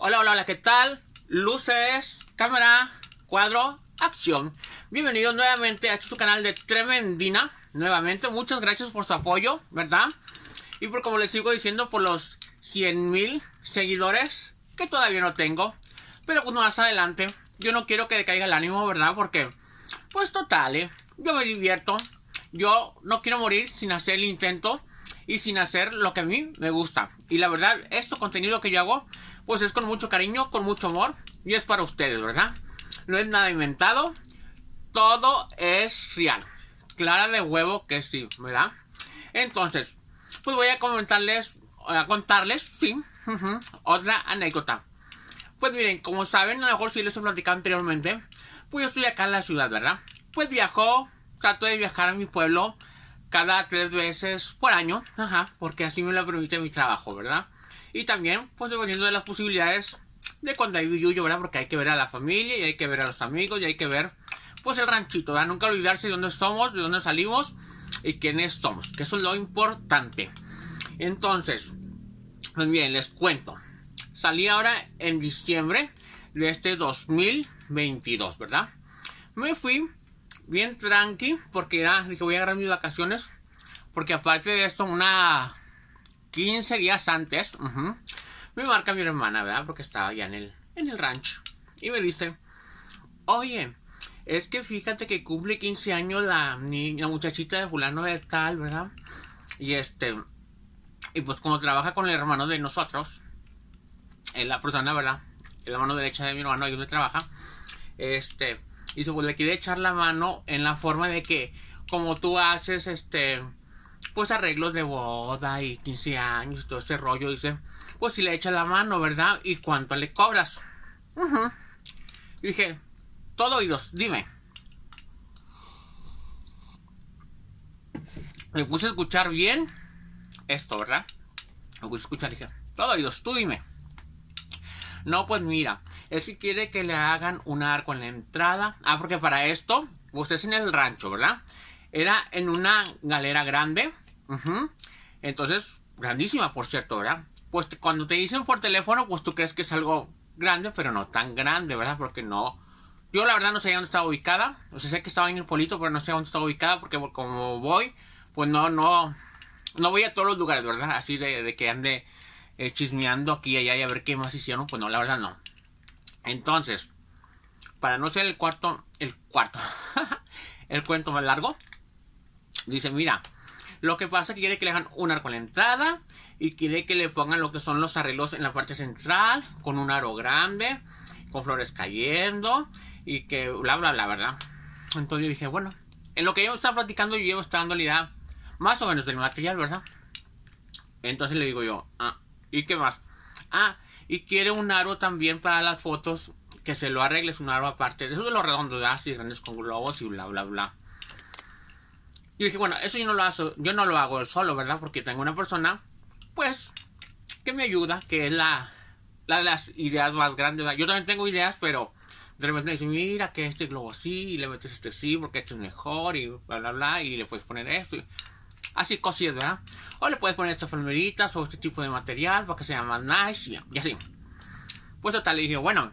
Hola, hola, hola, ¿qué tal? Luces, cámara, cuadro, acción. Bienvenidos nuevamente a este su canal de Tremendina. Nuevamente, muchas gracias por su apoyo, ¿verdad? Y por, como les sigo diciendo, por los 100,000 seguidores que todavía no tengo. Pero pues más adelante, yo no quiero que decaiga el ánimo, ¿verdad? Porque, pues total, yo me divierto. Yo no quiero morir sin hacer el intento y sin hacer lo que a mí me gusta. Y la verdad, este contenido que yo hago, pues es con mucho cariño, con mucho amor, y es para ustedes, ¿verdad? No es nada inventado, todo es real. Clara de huevo que sí, ¿verdad? Entonces, pues voy a contarles, sí, otra anécdota. Pues miren, como saben, a lo mejor si les he platicado anteriormente, pues yo estoy acá en la ciudad, ¿verdad? Pues trato de viajar a mi pueblo cada 3 veces por año, porque así me lo permite mi trabajo, ¿verdad? Y también, pues dependiendo de las posibilidades de cuando hay billuyo, ¿verdad? Porque hay que ver a la familia, y hay que ver a los amigos, y hay que ver, pues, el ranchito, ¿verdad? Nunca olvidarse de dónde somos, de dónde salimos y quiénes somos, que eso es lo importante. Entonces, pues bien, les cuento. Salí ahora en diciembre de este 2022, ¿verdad? Me fui bien tranqui, porque dije, voy a agarrar mis vacaciones, porque aparte de esto, 15 días antes, me marca mi hermana, ¿verdad? Porque estaba allá en el rancho. Y me dice, oye, es que fíjate que cumple 15 años la muchachita de fulano de tal, ¿verdad? Y pues como trabaja con el hermano de nosotros, la persona, ¿verdad? La mano derecha de mi hermano, ahí donde trabaja. Y pues le quiere echar la mano en la forma de que, como tú haces, pues arreglos de boda y 15 años y todo ese rollo, dice, pues si le echas la mano, ¿verdad? ¿Y cuánto le cobras? Dije, todo oídos, dime. Me puse a escuchar bien esto, ¿verdad? Me puse a escuchar, dije, todo oídos, tú dime. No, pues mira, es que quiere que le hagan un arco en la entrada. Ah, porque para esto, pues es en el rancho, ¿verdad? Era en una galera grande, entonces, grandísima, por cierto, ¿verdad? Pues cuando te dicen por teléfono, pues tú crees que es algo grande, pero no tan grande, ¿verdad? Porque no, yo la verdad no sé dónde estaba ubicada, o sea, sé que estaba en el pueblito, pero no sé dónde estaba ubicada, porque como voy, pues no voy a todos los lugares, ¿verdad? Así de que ande chismeando aquí y allá y a ver qué más hicieron, pues no, la verdad no. Entonces, para no ser el cuento más largo, dice, mira, lo que pasa es que quiere que le hagan un arco en la entrada y quiere que le pongan lo que son los arreglos en la parte central, con un aro grande, con flores cayendo y que bla, bla, bla, ¿verdad? Entonces yo dije, bueno, en lo que yo estaba platicando, yo llevo dando la idea más o menos del material, ¿verdad? Entonces le digo yo, ah, ¿y qué más? Ah, y quiere un aro también para las fotos, que se lo arregles, un aro aparte. Eso de los redondos, así grandes con globos y bla, bla, bla. Y dije, bueno, eso yo no lo hago solo, ¿verdad? Porque tengo una persona, pues, que me ayuda, que es la de las ideas más grandes, ¿verdad? Yo también tengo ideas, pero de repente me dicen, mira, que este globo sí, y le metes este sí, porque este es mejor, y bla, bla, bla, y le puedes poner esto. Así cosillas, ¿verdad? O le puedes poner estas palmeritas o este tipo de material para que sea más nice, y así. Pues total, le dije, bueno,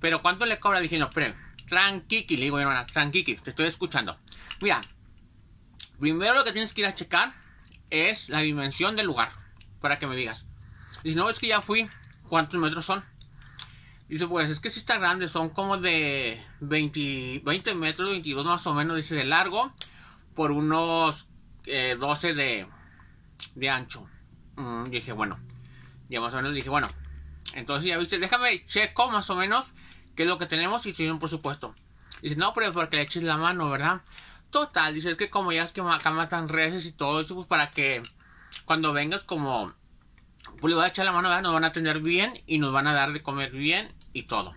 pero ¿cuánto le cobra? Dije, no, pero, tranquiqui, le digo yo, hermana, tranquiqui, te estoy escuchando. Mira, primero lo que tienes que ir a checar es la dimensión del lugar, para que me digas. Dice, no, es que ya fui, ¿cuántos metros son? Dice, pues es que sí está grande, son como de 20 metros, 22 más o menos, dice, de largo, por unos 12 de ancho. Dije, bueno, ya más o menos, dije, bueno, entonces ya viste, déjame checo más o menos qué es lo que tenemos y tienen, por supuesto. Dice, no, pero es porque le eches la mano, ¿verdad? Total, dice, es que como ya es que acá matan reses y todo eso, pues para que cuando vengas, como pues le voy a echar la mano, ¿verdad? Nos van a atender bien y nos van a dar de comer bien y todo.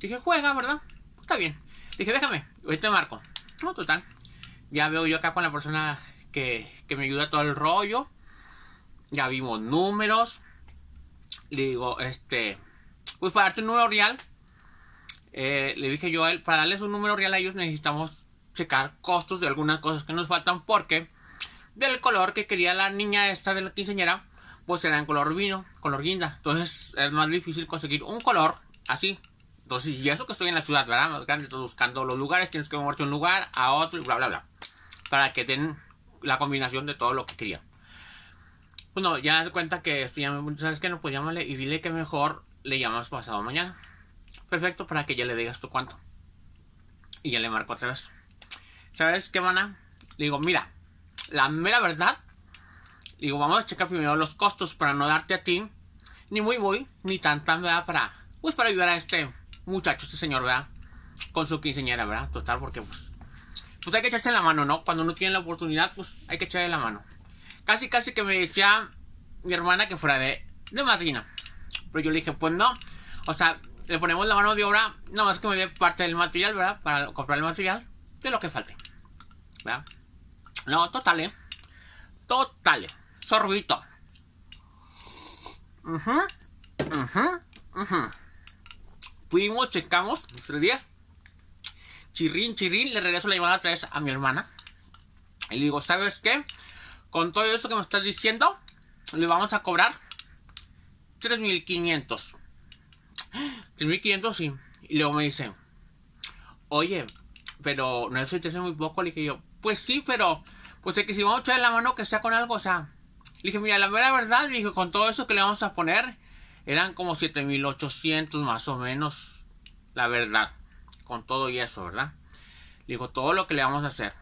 Dije, juega, ¿verdad? Pues está bien. Dije, déjame, hoy te marco. No, total, ya veo yo acá con la persona que me ayuda todo el rollo. Ya vimos números. Le digo, pues para darte un número real, le dije yo a él, para darles un número real a ellos necesitamos checar costos de algunas cosas que nos faltan, porque del color que quería la niña esta de la quinceañera, pues eran color vino, color guinda. Entonces es más difícil conseguir un color así. Entonces, y eso que estoy en la ciudad, ¿verdad? Más grande, buscando los lugares, tienes que moverte de un lugar a otro y bla, bla, bla. Para que den la combinación de todo lo que quería. Bueno, ya das cuenta que esto ya me, ¿sabes qué? No, pues llámale y dile que mejor le llamas pasado mañana. Perfecto, para que ya le digas tú cuánto. Y ya le marco otra vez. ¿Sabes qué, mana? Le digo, mira, la mera verdad. Le digo, vamos a checar primero los costos para no darte a ti. Ni muy, ni tan, ¿verdad? Para, pues para ayudar a este muchacho, este señor, ¿verdad? Con su quinceañera, ¿verdad? Total, porque pues hay que echarse la mano, ¿no? Cuando uno tiene la oportunidad, pues hay que echarle la mano. Casi que me decía mi hermana que fuera de madrina. Pero yo le dije, pues no. O sea, le ponemos la mano de obra, nada más que me dé parte del material, ¿verdad? Para comprar el material de lo que falte, ¿verdad? No, total. Sorbito. Fuimos, checamos, 3 días. Chirrín, le regreso la llamada otra vez a mi hermana. Y le digo, ¿sabes qué? Con todo eso que me estás diciendo, le vamos a cobrar 3,500. 3,500, sí. Y luego me dice, oye, pero no sé si te hace muy poco. Le dije yo, pues sí, pero pues es que si vamos a echar la mano que sea con algo, o sea. Le dije, mira, la mera verdad, le dije, con todo eso que le vamos a poner, eran como 7,800 más o menos, la verdad. Con todo y eso, ¿verdad? Le dijo, todo lo que le vamos a hacer.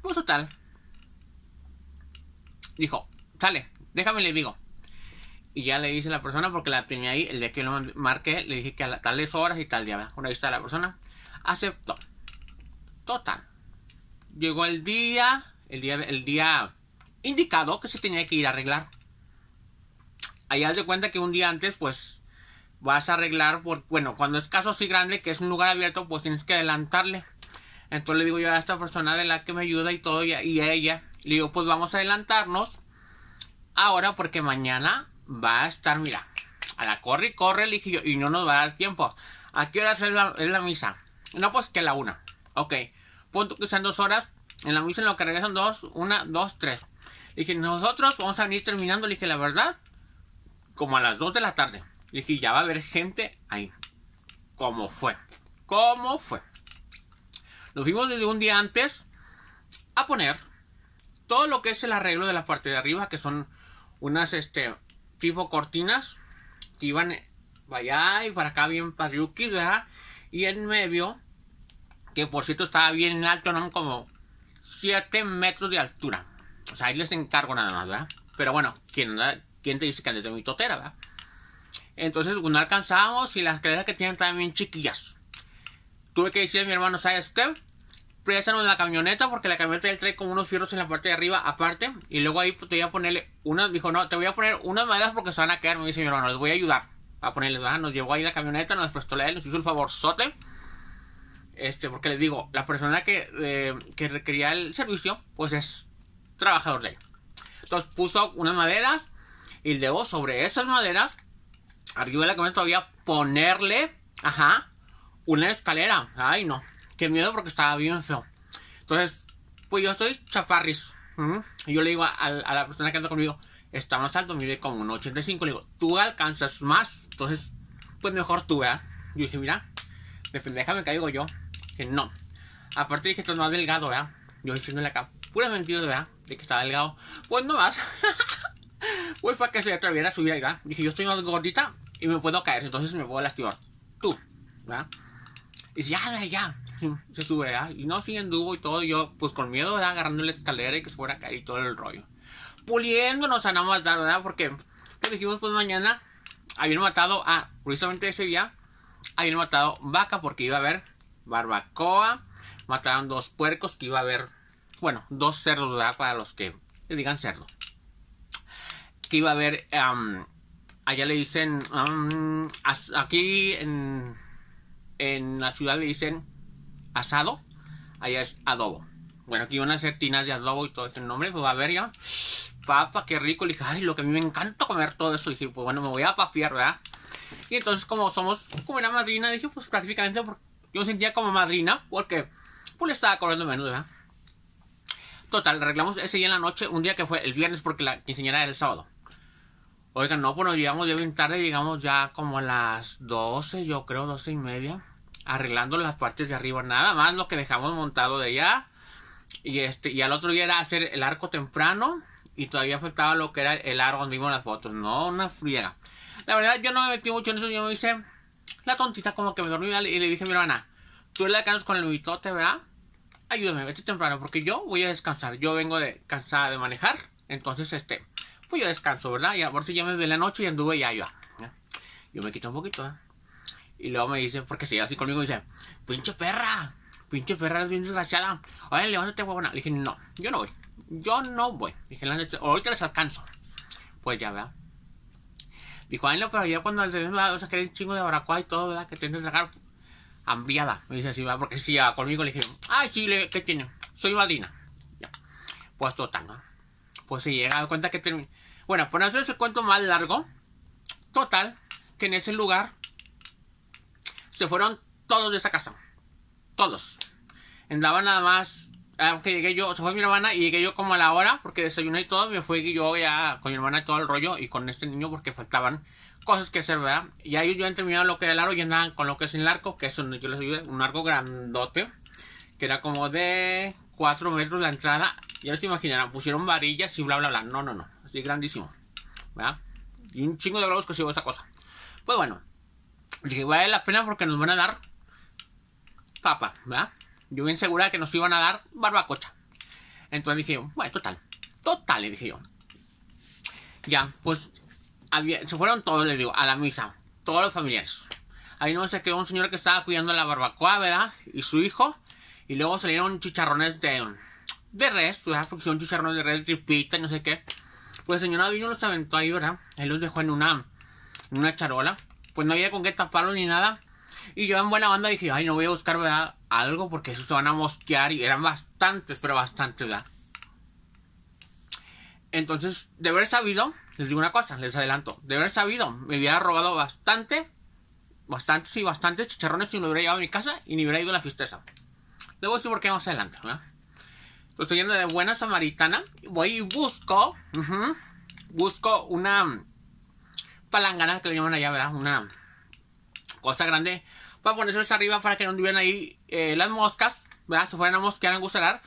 Pues total. Dijo, sale, déjame le digo. Y ya le dice la persona, porque la tenía ahí, el día que lo marqué, le dije que a tales horas y tal día, ¿verdad? Bueno, ahí está la persona. Aceptó. Total. Llegó el día indicado que se tenía que ir a arreglar. Ahí haz de cuenta que un día antes, pues, vas a arreglar, bueno, cuando es caso así grande, que es un lugar abierto, pues tienes que adelantarle. Entonces le digo yo a esta persona de la que me ayuda y todo, y a ella, le digo, pues vamos a adelantarnos ahora porque mañana va a estar, mira, a la corre y corre, le dije yo, y no nos va a dar tiempo. ¿A qué horas es la misa? No, pues que a la 1. Ok, punto que sean 2 horas, en la misa en lo que regresan 2, 1, 2, 3. Le dije, nosotros vamos a venir terminando, le dije, la verdad, como a las 2 de la tarde. Le dije, ya va a haber gente ahí. ¿Cómo fue? Nos fuimos desde un día antes a poner todo lo que es el arreglo de la parte de arriba, que son unas tipo cortinas que iban para allá y para acá bien pasyukis, ¿verdad? Y en medio, que por cierto estaba bien alto, eran como 7 metros de altura. O sea, ahí les encargo nada más, ¿verdad? Pero bueno, ¿quién te dice que andes de mi totera, ¿verdad? Entonces, no alcanzamos y las escaleras que tienen también chiquillas. Tuve que decirle a mi hermano, ¿sabes qué? Préstanos la camioneta porque la camioneta él trae con unos fierros en la parte de arriba aparte. Y luego ahí te voy a ponerle unas, dijo, no, te voy a poner unas maderas porque se van a quedar, me dice mi hermano, les voy a ayudar a ponerles, ¿verdad? Nos llevó ahí la camioneta, nos prestó la él, nos hizo el favorzote. Porque les digo, la persona que requería el servicio, pues es trabajador de él. Entonces puso unas maderas y luego sobre esas maderas, arriba de la camioneta todavía ponerle, una escalera. Ay, no, qué miedo porque estaba bien feo. Entonces, pues yo estoy chaparris. Y yo le digo a la persona que anda conmigo, está más alto, mide como 1,85. Le digo, tú alcanzas más, entonces, pues mejor tú, ¿verdad? Yo dije, mira, de pendeja me caigo yo. Dije, no. Aparte dije, estás más delgado, ¿verdad? Yo diciéndole acá, pura mentira, ¿verdad? De que estaba delgado. Pues no vas. Pues para que se atreviera a subir ahí, ¿verdad? Dije, yo estoy más gordita y me puedo caer, entonces me puedo lastimar. Tú, ¿verdad? Y dice, ya. Se sube, ¿verdad? Y no, sí, anduvo y todo. Y yo, pues con miedo, ¿verdad? Agarrando la escalera y que se fuera a caer y todo el rollo. Puliéndonos a nada más dar, ¿verdad? Porque pues, dijimos, pues mañana habían matado precisamente ese día, habían matado vaca porque iba a haber barbacoa. Mataron 2 puercos que iba a haber, bueno, 2 cerdos, ¿verdad? Para los que le digan cerdo. Que iba a haber, allá le dicen, aquí en la ciudad le dicen asado, allá es adobo. Bueno, aquí van a hacer tinas de adobo y todo ese nombre, pues va a haber ya, papa, qué rico. Le dije, ay, lo que a mí me encanta comer todo eso. Le dije, pues bueno, me voy a papiar, ¿verdad? Y entonces como somos como una madrina, dije, pues prácticamente yo me sentía como madrina porque pues le estaba cobrando menos, ¿verdad? Total, arreglamos ese día en la noche, un día que fue el viernes porque la quinceañera era el sábado. Oigan, no, bueno, llegamos ya bien tarde, llegamos ya como a las 12, yo creo, 12:30. Arreglando las partes de arriba, nada más lo que dejamos montado de allá. Y al otro día era hacer el arco temprano. Y todavía faltaba lo que era el arco donde vimos las fotos. No, una friega. La verdad, yo no me metí mucho en eso. Yo me hice la tontita, como que me dormí. Y le dije a mi hermana, tú eres la que andas con el mitote, ¿verdad? Ayúdame, vete temprano, porque yo voy a descansar. Yo vengo cansada de manejar. Entonces, pues yo descanso, ¿verdad? Y por si ya me vi la noche y anduve ya yo. Yo me quito un poquito, ¿eh? Y luego me dice, porque se lleva así conmigo y dice, pinche perra es bien desgraciada. Oye, levántate, huevona. Le dije, no, yo no voy. Yo no voy. Le dije, ahorita les alcanzo. Pues ya, ¿verdad? Dijo, ay, no, pero ya cuando el vas a querer un chingo de baracoa y todo, ¿verdad? Que tienes que sacar hambriada. Me dice así, ¿verdad? Porque si lleva conmigo, le dije, ay, sí, ¿qué tiene? Soy badina. Ya. Pues total, ¿no? Pues se llega a cuenta que termina. Bueno, por eso ese cuento más largo. Total, que en ese lugar se fueron todos de esta casa. Todos. Andaban nada más. Aunque llegué yo, se fue mi hermana y llegué yo como a la hora, porque desayuné y todo. Me fui yo ya con mi hermana y todo el rollo y con este niño, porque faltaban cosas que hacer, ¿verdad? Y ahí yo han terminado lo que era el arco y andaban con lo que es el arco, que es donde yo les ayudé. Un arco grandote, que era como de 4 metros la entrada. Ya se imaginarán, pusieron varillas y bla, bla, bla. No, no, no. Así grandísimo, ¿verdad? Y un chingo de globos que se llevó esa cosa. Pues bueno, dije, vale la pena porque nos van a dar papa, ¿verdad? Yo bien segura de que nos iban a dar barbacocha. Entonces dije, bueno, total, le dije yo. Ya, pues, se fueron todos, les digo, a la misa. Todos los familiares. Ahí no se quedó un señor que estaba cuidando la barbacoa, ¿verdad? Y su hijo. Y luego salieron chicharrones de res, ¿verdad? Porque son chicharrones de res, tripita, no sé qué. Pues el señor vino, los aventó ahí, ¿verdad? Él los dejó en una charola. Pues no había con qué taparlo ni nada. Y yo en buena banda dije, ay, no voy a buscar, ¿verdad? Algo, porque eso se van a mosquear. Y eran bastantes, pero bastantes, ¿verdad? Entonces, de haber sabido, les digo una cosa, les adelanto. De haber sabido, me hubiera robado bastantes chicharrones y no hubiera llegado a mi casa y ni hubiera ido a la fiesta esa. Les voy a decir por qué más adelante, ¿verdad? Estoy yendo de buena samaritana. Voy y busco, busco una palangana, que le llaman allá, ¿verdad? Una cosa grande para ponerse arriba para que no estuvieran ahí las moscas, ¿verdad? Se fueran a mosquear, a gusarar,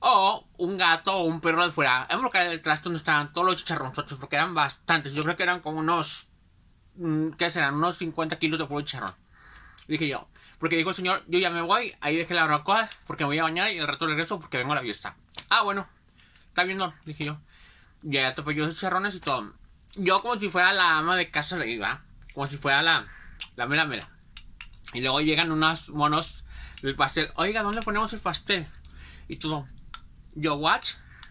o un gato o un perro de fuera. Vamos a buscar el trasto donde estaban todos los chicharronzotes, porque eran bastantes. Yo creo que eran como unos, ¿qué serán? Unos 50 kilos de puro chicharrón. Dije yo, porque dijo el señor, yo ya me voy, ahí dejé la barbacoa porque me voy a bañar y al rato regreso porque vengo a la fiesta. Ah, bueno, está viendo, dije yo. Ya topé yo esos chicharrones y todo. Yo como si fuera la ama de casa de ahí, ¿verdad? Como si fuera la mera mera. Y luego llegan unos monos del pastel. Oiga, ¿dónde ponemos el pastel? Y todo. Yo, ¿what?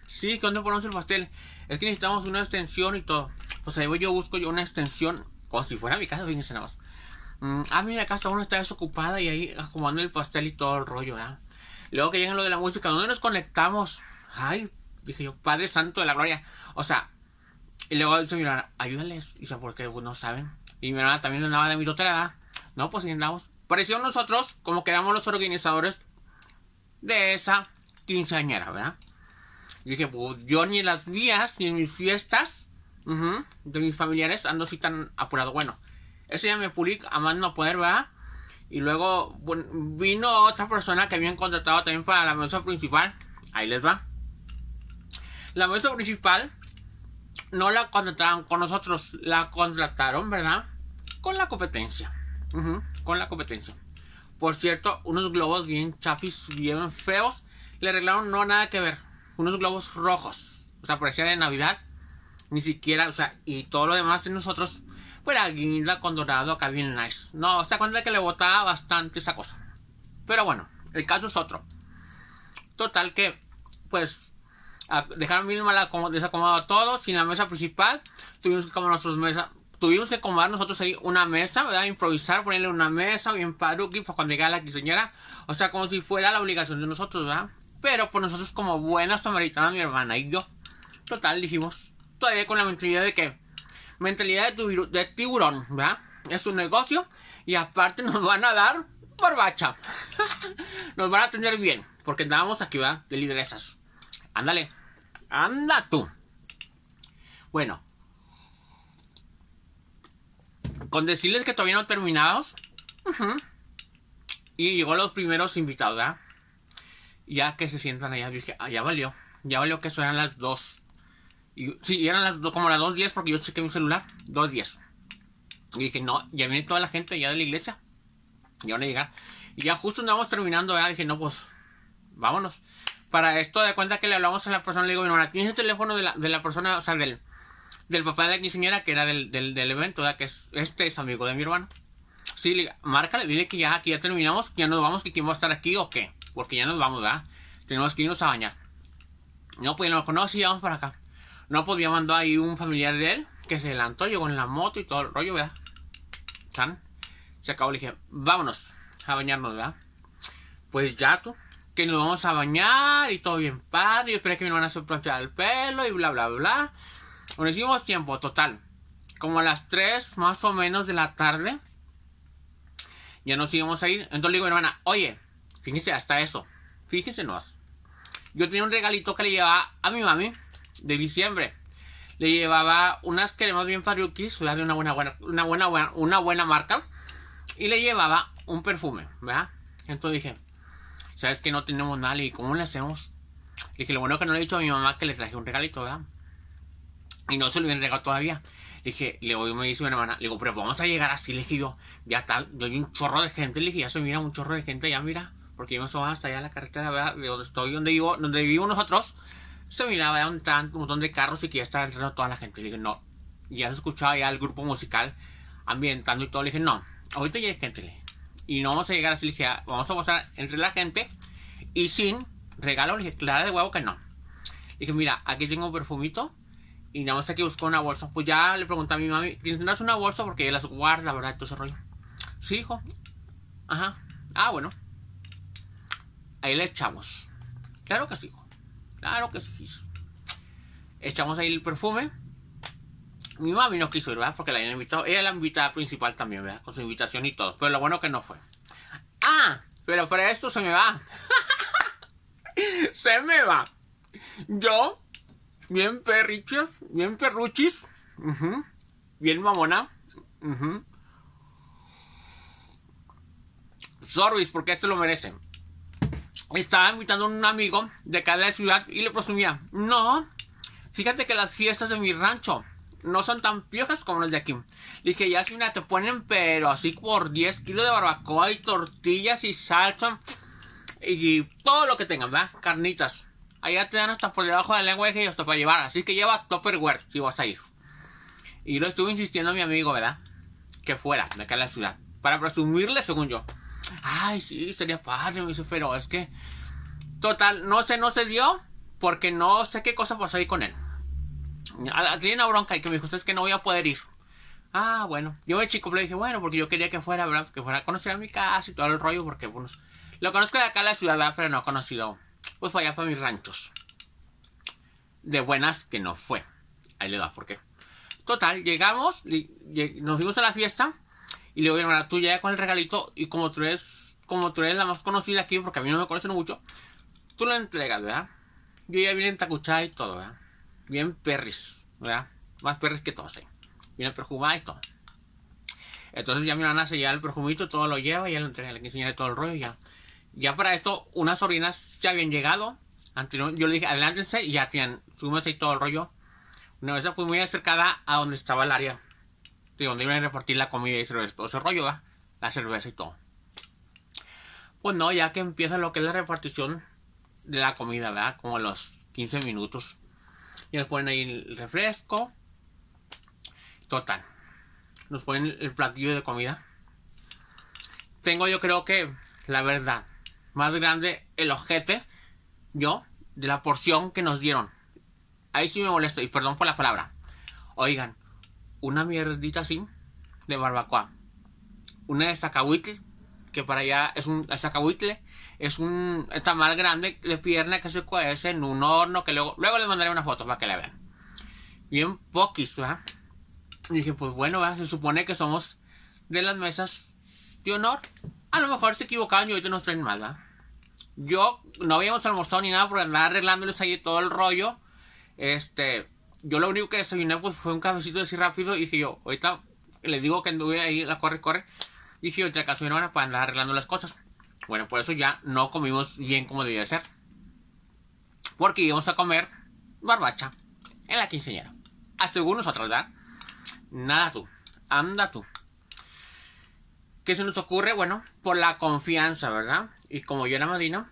Sí, ¿dónde ponemos el pastel? Es que necesitamos una extensión y todo. Pues ahí voy yo, busco yo una extensión. Como si fuera mi casa, fíjense nada más. Ah, mira, casa uno está desocupada y ahí acomodando el pastel y todo el rollo, ¿verdad? Luego que llegan lo de la música. ¿Dónde nos conectamos? Ay, dije yo, Padre Santo de la Gloria. O sea, y luego dice mi hermana, ayúdales. Y porque no saben. Y mi hermana también andaba de mi totera. No, pues ahí andamos. Pareció nosotros como que éramos los organizadores de esa quinceañera, ¿verdad? Y dije, pues yo ni en las días, ni en mis fiestas de mis familiares ando así tan apurado. Bueno, ese día me pulí a más no poder, ¿verdad? Y luego bueno, vino otra persona que habían contratado también para la mesa principal. Ahí les va. La mesa principal no la contrataron con nosotros, la contrataron, ¿verdad? Con la competencia. Con la competencia. Por cierto, unos globos bien chafis, bien feos. Le arreglaron, no nada que ver. Unos globos rojos. O sea, parecían de Navidad. Ni siquiera, o sea, y todo lo demás de nosotros. Pues aguinda con dorado, acá bien nice. No, o sea, cuenta que le botaba bastante esa cosa. Pero bueno, el caso es otro. Total que, pues, dejaron bien mal desacomodado a todos. Sin la mesa principal, tuvimos que comer nuestras mesas. Tuvimos que acomodar nosotros ahí una mesa, ¿verdad? Improvisar, ponerle una mesa bien paruki para cuando llegara la quinceañera. O sea, como si fuera la obligación de nosotros, ¿verdad? Pero pues nosotros como buenas samaritanas, mi hermana y yo. Total, dijimos, todavía con la mentalidad de que, mentalidad de tiburón, ¿verdad? Es un negocio y aparte nos van a dar barbacha. Nos van a atender bien, porque andábamos aquí, ¿verdad? De lideresas. Ándale, anda tú. Bueno. con decirles que todavía no terminados. Y llegó los primeros invitados, ¿verdad? Ya que se sientan allá, dije, ah, ya valió que eso eran las 2. Y, sí, eran las, como las 2:10, porque yo chequé mi celular, 2:10. Y dije, no, ya viene toda la gente ya de la iglesia, ya van a llegar. Y ya justo andábamos terminando, ¿verdad? Dije, no, pues, vámonos. Para esto, de cuenta que le hablamos a la persona, le digo, bueno, ¿tienes el teléfono de la persona, o sea, del papá de la quinceañera, que era del evento, ¿verdad? Que es, este es amigo de mi hermano. Sí, le márcale, dile que ya, aquí ya terminamos, que ya nos vamos, que quién va a estar aquí o qué. Porque ya nos vamos, ¿verdad? Tenemos que irnos a bañar. No, pues, no, sí, vamos para acá. No, pues, ya mandó ahí un familiar de él, que se adelantó, llegó en la moto y todo el rollo, ¿verdad? ¿San? Se acabó, le dije, vámonos a bañarnos, ¿verdad? Pues ya tú, que nos vamos a bañar y todo bien padre. Yo esperé que mi hermana se planchara el pelo y bla, bla, bla. Bueno, hicimos tiempo, total. Como a las 3 más o menos de la tarde, ya nos íbamos a ir. Entonces le digo a mi hermana, oye, fíjense, hasta eso, fíjense nos. Yo tenía un regalito que le llevaba a mi mami de diciembre. Le llevaba unas cremas bien pariuquis, de una buena marca. Y le llevaba un perfume, ¿verdad? Entonces dije, ¿sabes que no tenemos nada? ¿Y cómo le hacemos? Le dije, lo bueno que no le he dicho a mi mamá que le traje un regalito, ¿verdad? Y no se lo habían regalado todavía. Le dije, me dice mi hermana, le digo, pero vamos a llegar así, le dije yo, ya está, yo hay un chorro de gente, le dije, ya se mira un chorro de gente, ya mira, porque íbamos hasta allá a la carretera, ¿verdad? De donde estoy, donde vivimos nosotros, se miraba ya un montón de carros y que ya estaba entrando toda la gente. Le dije, no, ya se escuchaba ya el grupo musical ambientando y todo, le dije, no, ahorita ya hay gente, le dije, y no vamos a llegar así, le dije, vamos a pasar entre la gente y sin regalo, le dije, claro de huevo que no. Le dije, mira, aquí tengo un perfumito. Y nada más aquí buscó una bolsa. Pues ya le pregunté a mi mami, ¿tienes una bolsa? Porque ella las guarda, ¿verdad? Todo ese rollo. Sí, hijo. Ajá. Ah, bueno. Ahí le echamos. Claro que sí, hijo. Claro que sí. Echamos ahí el perfume. Mi mami no quiso ir, ¿verdad? Porque la habían invitado. Ella era la invitada principal también, ¿verdad? Con su invitación y todo. Pero lo bueno que no fue. Ah, pero para esto se me va. Se me va. Yo... bien perrichos, bien perruchis, bien mamona, Sorbis, porque esto lo merecen. Estaba invitando a un amigo de acá de la ciudad y le presumía, no, fíjate que las fiestas de mi rancho no son tan piojas como las de aquí. Le dije, ya si una te ponen, pero así por 10 kilos de barbacoa y tortillas y salsa y todo lo que tengan, ¿verdad? Carnitas. Allá te dan hasta por debajo de la lengua y hasta para llevar. Así que lleva Tupperware si vas a ir. Y lo estuve insistiendo a mi amigo, ¿verdad? Que fuera de acá a la ciudad. Para presumirle, según yo. Ay, sí, sería padre, me dice, pero es que... total, no se dio. Porque no sé qué cosa pasó ahí con él. Tiene una bronca y que me dijo, es que no voy a poder ir. Ah, bueno. Yo de chico le dije, bueno, porque yo quería que fuera, ¿verdad? Que fuera a conocer a mi casa y todo el rollo. Porque, bueno, lo conozco de acá a la ciudad, ¿verdad? Pero no he conocido... pues fue allá para mis ranchos. De buenas que no fue. Ahí le da por qué. Total, llegamos, nos fuimos a la fiesta. Y le digo, hermana, tú ya con el regalito. Y como tú eres la más conocida aquí, porque a mí no me conocen mucho, tú la entregas, ¿verdad? Yo ya vine entacuchada y todo, ¿verdad? Bien perris, ¿verdad? Más perris que todos, ¿eh? Bien perfumada y todo. Entonces ya mi hermana se lleva el perfumito, todo lo lleva. Y ya lo entrega, le enseñaré todo el rollo ya. Ya para esto, unas sobrinas ya habían llegado. Yo le dije, adelántense y ya tenían, súmense y todo el rollo. Una vez fui muy acercada a donde estaba el área. De donde iban a repartir la comida y cerveza, todo ese rollo, ¿verdad? La cerveza y todo. Pues no, ya que empieza lo que es la repartición de la comida, ¿verdad? Como a los 15 minutos. Y nos ponen ahí el refresco. Total. Nos ponen el platillo de comida. Tengo, yo creo que, la verdad, más grande el ojete, yo, de la porción que nos dieron. Ahí sí me molesto, y perdón por la palabra. Oigan, una mierdita así, de barbacoa. Una de zacahuitle, que para allá es un... el zacahuitle es un tamal grande de pierna que se cuece en un horno, que luego les mandaré una foto para que la vean. Bien poquis, ¿verdad? Y dije, pues bueno, ¿verdad? Se supone que somos de las mesas de honor. A lo mejor se equivocaban y ahorita nos traen mal, ¿verdad? Yo no habíamos almorzado ni nada porque andaba arreglándoles ahí todo el rollo. Yo lo único que desayuné pues fue un cafecito así rápido y dije yo, ahorita les digo que anduve ahí, la corre. Dije, otra casa hermana para andar arreglando las cosas. Bueno, por eso ya no comimos bien como debía ser. Porque íbamos a comer barbacha en la quinceañera. Hasta algunos otros, ¿verdad? Nada tú, anda tú. ¿Qué se nos ocurre? Bueno, por la confianza, ¿verdad? Y como yo era madrina,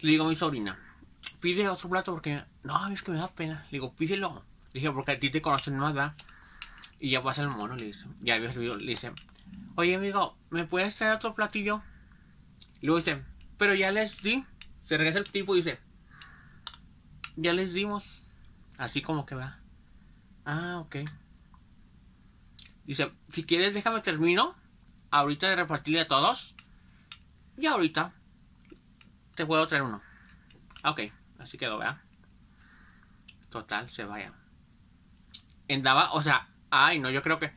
le digo a mi sobrina, pide otro plato porque... No, es que me da pena. Le digo, pídelo. Le dije, porque a ti te conocen más, ¿verdad? Y ya pasa el mono, le dice. Ya había servido, le dice, oye, amigo, ¿me puedes traer otro platillo? Y luego dice, pero ya les di. Se regresa el tipo y dice, ya les dimos. Así como que va. Ah, ok. Dice, si quieres déjame termino ahorita de repartirle a todos. Y ahorita te puedo traer uno. Ok, así quedó, ¿verdad? Total, se vaya. Andaba, o sea, ay no, yo creo que,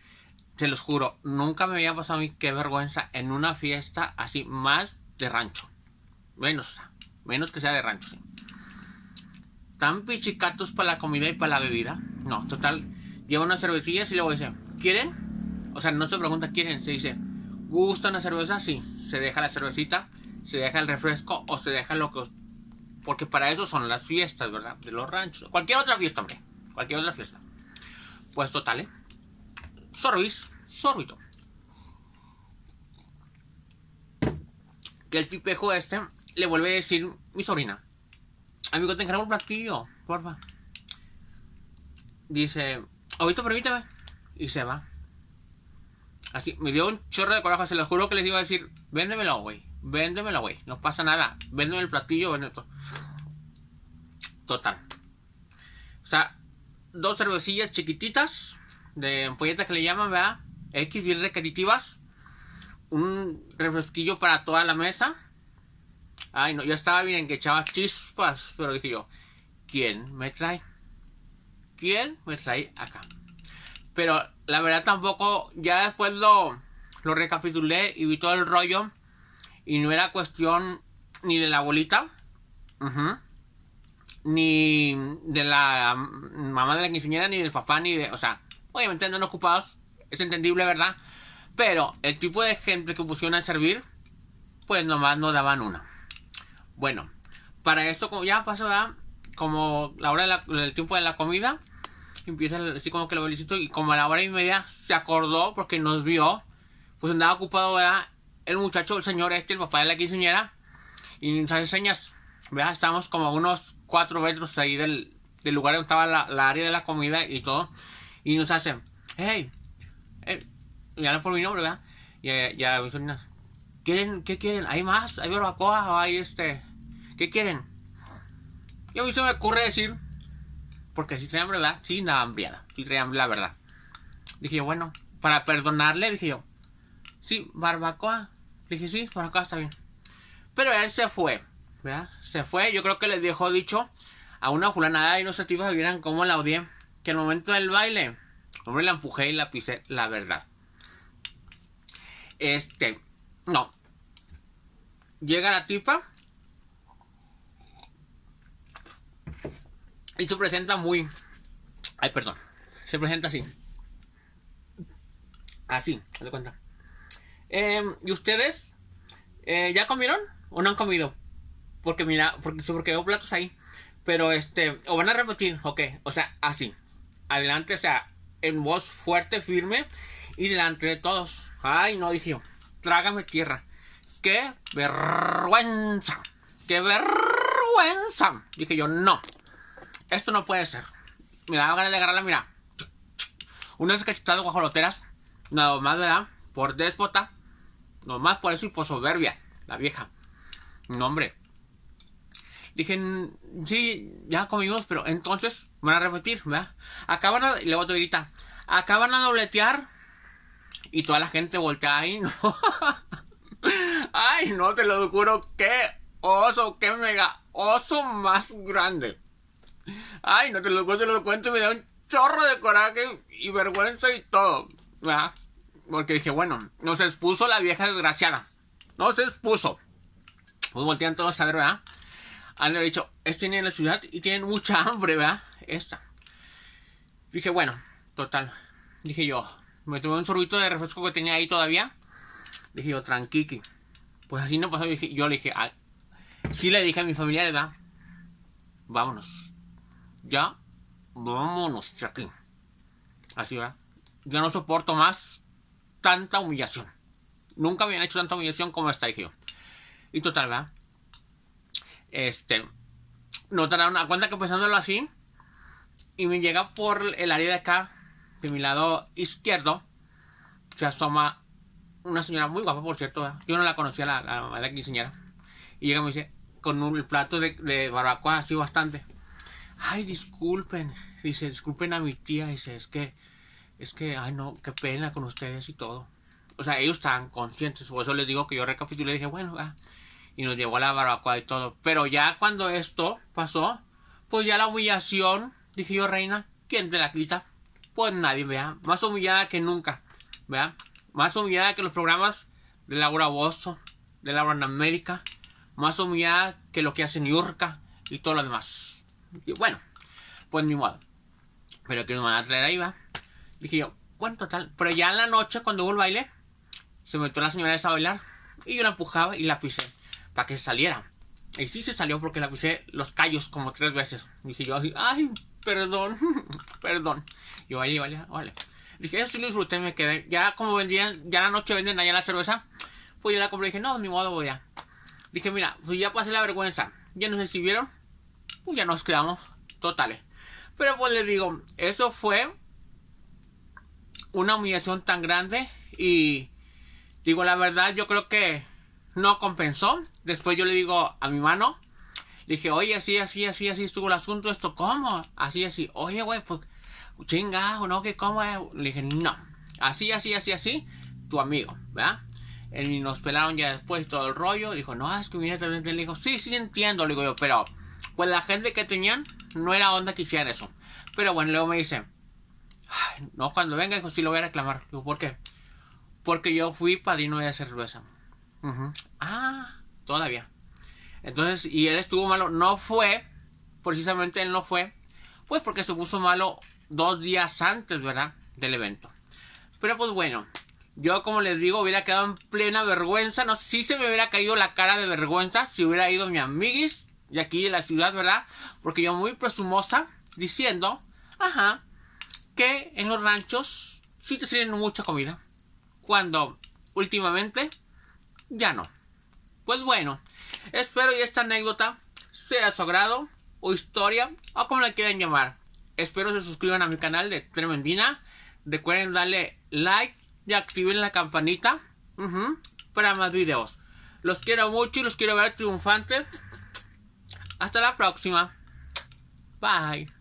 se los juro, nunca me había pasado a mí, qué vergüenza, en una fiesta así, más de rancho. Menos que sea de rancho, sí. Tan pichicatos para la comida y para la bebida. No, total, lleva unas cervecillas y luego dice, ¿quieren? O sea, no se pregunta, ¿quieren? Se dice, ¿gusta una cerveza? Sí, se deja la cervecita, se deja el refresco o se deja lo que... Porque para eso son las fiestas, ¿verdad? De los ranchos. Cualquier otra fiesta, hombre. Cualquier otra fiesta. Pues total, ¿eh? Sorbito. Que el tipejo este le vuelve a decir mi sobrina, amigo, te encargo un platillo, porfa. Dice, ahorita permítame. Y se va. Así, me dio un chorro de coraje. Se lo juro que les iba a decir, véndemelo, güey. Véndemelo, güey. No pasa nada. Véndeme el platillo, véndeme todo. Total. O sea, dos cervecillas chiquititas de ampolleta que le llaman, ¿verdad? X, bien requisitivas. Un refresquillo para toda la mesa. Ay, no. Yo estaba bien que echaba chispas. Pero dije yo, ¿quién me trae? ¿Quién me trae acá? Pero la verdad tampoco... Ya después lo recapitulé y vi todo el rollo... Y no era cuestión ni de la abuelita, ni de la mamá de la quinceañera, ni del papá, ni de... O sea, obviamente andan ocupados, es entendible, ¿verdad? Pero el tipo de gente que pusieron a servir, pues nomás no daban una. Bueno, para esto como ya pasó, ¿verdad? Como la hora del tiempo de la comida, empieza así como que lo felicito y como a la hora y media se acordó porque nos vio, pues andaba ocupado, ¿verdad? El muchacho, el señor este, el papá de la quinceañera, y nos hace señas, ¿verdad? Estamos como a unos 4 metros ahí del lugar donde estaba la área de la comida y todo, y nos hace, hey, hey, me hablan por mi nombre, ¿verdad? Y a mis sobrinas, ¿quieren? ¿Qué quieren? ¿Hay más? ¿Hay barbacoa? ¿O hay qué quieren? Y a mí se me ocurre decir, porque si trae hambre, ¿verdad? Sí, nada hambriada, sí trae hambre, la verdad. Dije yo, bueno, para perdonarle, dije yo, sí, barbacoa. Dije, sí, por acá está bien. Pero él se fue, ¿verdad? Se fue, yo creo que les dejó dicho a una fulanada y no sé si vieran cómo la odié. Que al momento del baile, hombre, la empujé y la pisé, la verdad. No. Llega la tipa. Y se presenta muy... Ay, perdón. Se presenta así. Así, me doy cuenta. ¿Y ustedes? ¿Ya comieron? ¿O no han comido? Porque mira, porque veo platos ahí. Pero o van a repetir, ok. O sea, así. Adelante, o sea, en voz fuerte, firme. Y delante de todos. Ay, no, dije yo, trágame tierra. ¡Qué vergüenza! ¡Qué vergüenza! Dije yo, no. Esto no puede ser. Me daba ganas de agarrarla, mira. Unas cachetadas guajoloteras. Nada más, ¿verdad? Por déspota. Nomás por eso y por soberbia. La vieja. No, hombre. Dije, sí, ya comimos, pero entonces van a repetir, ¿verdad? Acaban a... Y luego te grita. Acaban a dobletear. Y toda la gente voltea ahí. No. Ay, no, te lo juro. Qué oso, qué mega oso más grande. Ay, no, te lo cuento. Me da un chorro de coraje y vergüenza y todo, ¿verdad? Porque dije, bueno, nos expuso la vieja desgraciada. Nos expuso. Pues voltean todos a ver, ¿verdad? Han dicho, esto tiene en la ciudad y tienen mucha hambre, ¿verdad? Dije, bueno, total. Dije yo, Me tomé un sorbito de refresco que tenía ahí todavía. Dije yo, tranquiqui. Pues así no pasó. Yo le dije, sí le dije a mi familia, ¿verdad? Vámonos. Ya, vámonos de aquí. Así va. Yo no soporto más tanta humillación. Nunca me habían hecho tanta humillación como esta, dije yo. Y total, ¿verdad? No te dan cuenta que pensándolo así. Y me llega por el área de acá, de mi lado izquierdo. Se asoma una señora muy guapa, por cierto, ¿verdad? Yo no la conocía, la mamá de la quinceañera. Y llega y me dice, con un plato de barbacoa así bastante. Ay, disculpen. Dice, disculpen a mi tía. Dice, es que, ay no, qué pena con ustedes y todo. O sea, ellos estaban conscientes. Por eso les digo que yo recapitulé y dije, bueno, va. Y nos llevó a la barbacoa y todo. Pero ya cuando esto pasó, pues ya la humillación, dije yo, reina, ¿quién te la quita? Pues nadie, vea. Más humillada que nunca, vea. Más humillada que los programas de Laura Bosso, de Laura en América. Más humillada que lo que hace Niurca y todo lo demás. Y bueno, pues ni modo. Pero que nos van a traer ahí, va. Dije yo, bueno, total. Pero ya en la noche, cuando hubo el baile, se metió la señora esa a bailar. Y yo la empujaba y la pisé para que se saliera. Y sí se salió porque la pisé los callos como 3 veces. Dije yo así, ay, perdón, perdón. Yo, vale. Dije, eso sí lo disfruté, me quedé. Ya como vendían, ya la noche venden allá la cerveza, pues yo la compré y dije, no, ni modo, voy a. Dije, mira, pues ya pasé la vergüenza. Ya nos recibieron, pues ya nos quedamos totales. Pero pues les digo, eso fue una humillación tan grande y digo, la verdad, yo creo que no compensó. Después yo le digo a mi mano, le dije, oye, así estuvo el asunto, esto, ¿cómo? Así, oye, güey, pues, chingado, ¿no? ¿Qué, cómo es? Le dije, no, así, tu amigo, ¿verdad? Y nos pelaron ya después todo el rollo. Dijo, no, es que mi gente le dijo, sí, entiendo. Le digo yo, pero pues la gente que tenían no era onda que hicieran eso. Pero bueno, luego me dice, ay, no, cuando venga, dijo, sí lo voy a reclamar. Digo, ¿por qué? Porque yo fui padrino de cerveza. Ah, todavía. Entonces, y él estuvo malo. No fue, precisamente él no fue, pues porque se puso malo 2 días antes, ¿verdad? Del evento. Pero pues bueno, yo, como les digo, hubiera quedado en plena vergüenza. No sé si se me hubiera caído la cara de vergüenza si hubiera ido mi amiguis de aquí de la ciudad, ¿verdad? Porque yo muy presumosa diciendo, ajá, que en los ranchos sí te sirven mucha comida. Cuando últimamente ya no. Pues bueno, espero y esta anécdota sea de su agrado o historia o como la quieran llamar. Espero se suscriban a mi canal de Tremendina. Recuerden darle like y activen la campanita para más videos. Los quiero mucho y los quiero ver triunfantes. Hasta la próxima. Bye.